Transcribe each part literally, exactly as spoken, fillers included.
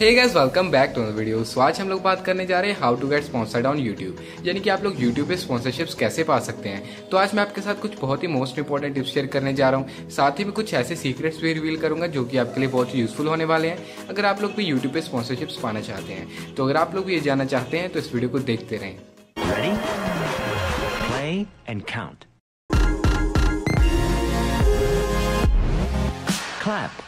Hey guys, welcome back to another video. So आज हम लोग बात करने जा रहे हैं how to get sponsored on YouTube, यानी कि आप लोग यूट्यूब पे स्पॉन्सरशिप्स कैसे पा सकते हैं। तो आज मैं आपके साथ कुछ बहुत ही मोस्ट इंपॉर्टेंट टिप्स शेयर करने जा रहा हूँ, साथ ही मैं कुछ ऐसे सीक्रेट्स भी रिवील करूंगा जो कि आपके लिए बहुत ही यूजफुल होने वाले हैं अगर आप लोग भी यूट्यूब पे स्पॉन्सरशिप्स पाना चाहते हैं। तो अगर आप लोग ये जानना चाहते हैं तो इस वीडियो को देखते रहें। Ready? Play and count. Clap.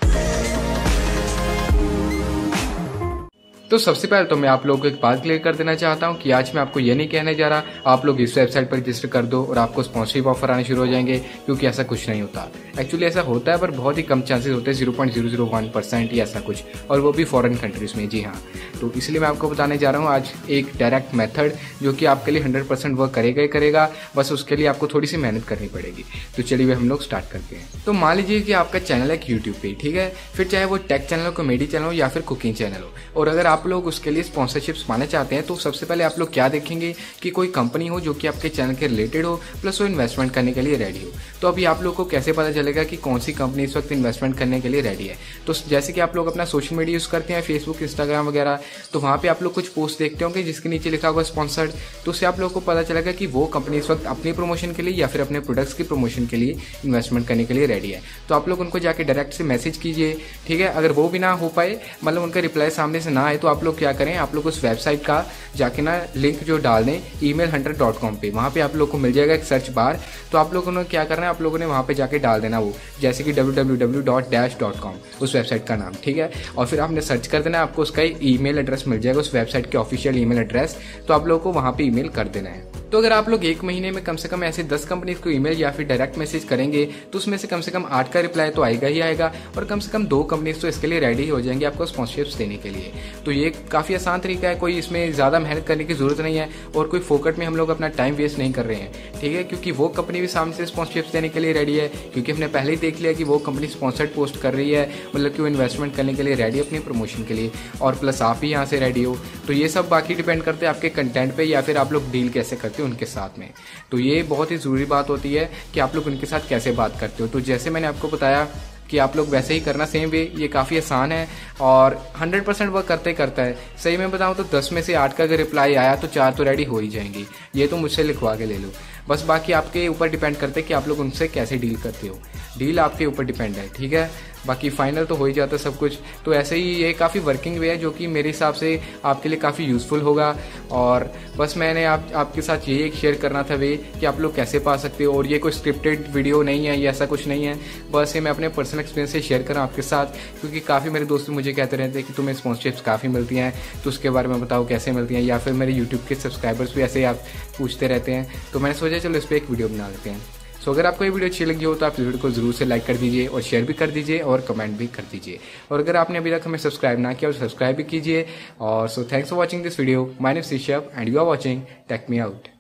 तो सबसे पहले तो मैं आप लोगों को एक बात क्लियर कर देना चाहता हूं कि आज मैं आपको ये नहीं कहने जा रहा आप लोग इस वेबसाइट पर रजिस्टर कर दो और आपको स्पॉन्सरशिप ऑफर आने शुरू हो जाएंगे, क्योंकि ऐसा कुछ नहीं होता। एक्चुअली ऐसा होता है पर बहुत ही कम चांसेस होते हैं, zero point zero zero one percent या ऐसा कुछ, और वो भी फॉरेन कंट्रीज में। जी हाँ, तो इसलिए मैं आपको बताने जा रहा हूँ आज एक डायरेक्ट मेथड जो कि आपके लिए हंड्रेड परसेंट वर्क करेगा ही करेगा, बस उसके लिए आपको थोड़ी सी मेहनत करनी पड़ेगी। तो चलिए वे हम लोग स्टार्ट करते हैं। तो मान लीजिए कि आपका चैनल है यूट्यूब पे, ठीक है, फिर चाहे वो टेक चैनल हो, कॉमेडी चैनल हो या फिर कुकिंग चैनल हो, और अगर आप लोग उसके लिए स्पॉन्सरशिप्स पाना चाहते हैं तो सबसे पहले आप लोग क्या देखेंगे कि कोई कंपनी हो जो कि आपके चैनल के रिलेटेड हो, प्लस वो इन्वेस्टमेंट करने के लिए रेडी हो। तो अभी आप लोग को कैसे पता चलेगा कि कौन सी कंपनी इस वक्त इन्वेस्टमेंट करने के लिए रेडी है? तो जैसे कि आप लोग अपना सोशल मीडिया यूज़ करते हैं, फेसबुक, इंस्टाग्राम वगैरह, तो वहाँ पर आप लोग कुछ पोस्ट देखते होंगे जिसके नीचे लिखा होगा स्पॉन्सर्ड, तो उससे आप लोग को पता चलेगा कि वो कंपनी इस वक्त अपनी प्रमोशन के लिए या फिर अपने प्रोडक्ट्स की प्रमोशन के लिए इन्वेस्टमेंट करने के लिए रेडी है। तो आप लोग उनको जाकर डायरेक्ट से मैसेज कीजिए, ठीक है। अगर वो भी ना हो पाए, मतलब उनका रिप्लाई सामने से ना आए, तो आप लोग क्या करें, आप लोग उस वेबसाइट का जाके ना लिंक जो डाल दें email hunter dot com पे, वहाँ पे आप लोग को मिल जाएगा एक सर्च बार। तो आप लोगों ने क्या करना है, आप लोगों ने वहाँ पे जाके डाल देना वो, जैसे कि W W W dot dash dot com, उस वेबसाइट का नाम, ठीक है। और फिर आपने सर्च कर देना, आपको उसका ईमेल एड्रेस मिल जाएगा, उस वेबसाइट के ऑफिशियल ईमेल एड्रेस। तो आप लोगों को वहाँ पे ईमेल कर देना है। तो अगर आप लोग एक महीने में कम से कम ऐसे दस कंपनीज को ईमेल या फिर डायरेक्ट मैसेज करेंगे तो उसमें से कम से कम आठ का रिप्लाई तो आएगा ही आएगा, और कम से कम दो कंपनीज तो इसके लिए रेडी हो जाएंगी आपको स्पॉन्सरशिप्स देने के लिए। तो ये काफ़ी आसान तरीका है, कोई इसमें ज़्यादा मेहनत करने की जरूरत नहीं है, और कोई फोकट में हम लोग अपना टाइम वेस्ट नहीं कर रहे हैं, ठीक है, क्योंकि वो कंपनी भी सामने से स्पॉन्सरशिप्स देने के लिए रेडी है, क्योंकि हमने पहले ही देख लिया कि वो कंपनी स्पॉन्सर्ड पोस्ट कर रही है, मतलब कि वो इन्वेस्टमेंट करने के लिए रेडी है अपनी प्रमोशन के लिए, और प्लस आप ही यहाँ से रेडी हो। तो ये सब बाकी डिपेंड करते हैं आपके कंटेंट पर, या फिर आप लोग डील कैसे करते हो उनके साथ में। तो ये बहुत ही जरूरी बात होती है कि आप लोग उनके साथ कैसे बात करते हो। तो जैसे मैंने आपको बताया कि आप लोग वैसे ही करना, सेम वे, ये काफ़ी आसान है और हंड्रेड परसेंट वर्क करते ही करता है। सही में बताऊं तो दस में से आठ का अगर रिप्लाई आया तो चार तो रेडी हो ही जाएंगी, ये तो मुझसे लिखवा के ले लो। बस बाकी आपके ऊपर डिपेंड करते हैं कि आप लोग उनसे कैसे डील करते हो, डील आपके ऊपर डिपेंड है, ठीक है। बाकी फाइनल तो हो ही जाता सब कुछ। तो ऐसे ही ये काफ़ी वर्किंग वे है जो कि मेरे हिसाब से आपके लिए काफ़ी यूज़फुल होगा, और बस मैंने आप आपके साथ यही एक शेयर करना था वे कि आप लोग कैसे पा सकते हो। और ये कोई स्क्रिप्टेड वीडियो नहीं है, ये ऐसा कुछ नहीं है, बस ये मैं अपने पर्सनल एक्सपीरियंस से शेयर कर रहा हूँ आपके साथ, क्योंकि काफ़ी मेरे दोस्त मुझे कहते रहते हैं कि तुम्हें स्पॉन्सरशिप्स काफ़ी मिलती हैं, तो उसके बारे में बताओ कैसे मिलती हैं, या फिर मेरे यूट्यूब के सब्सक्राइबर्स भी ऐसे ही आप पूछते रहते हैं। तो मैंने सोचा चलो इस पर एक वीडियो बना लेते हैं। सो so, अगर आपको ये वीडियो अच्छी लगी हो तो आप इस वीडियो को जरूर से लाइक कर दीजिए और शेयर भी कर दीजिए और कमेंट भी कर दीजिए, और अगर आपने अभी तक हमें सब्सक्राइब ना किया तो सब्सक्राइब भी कीजिए। और so thanks for watching this video, my name is Rishabh and you are watching tech me out.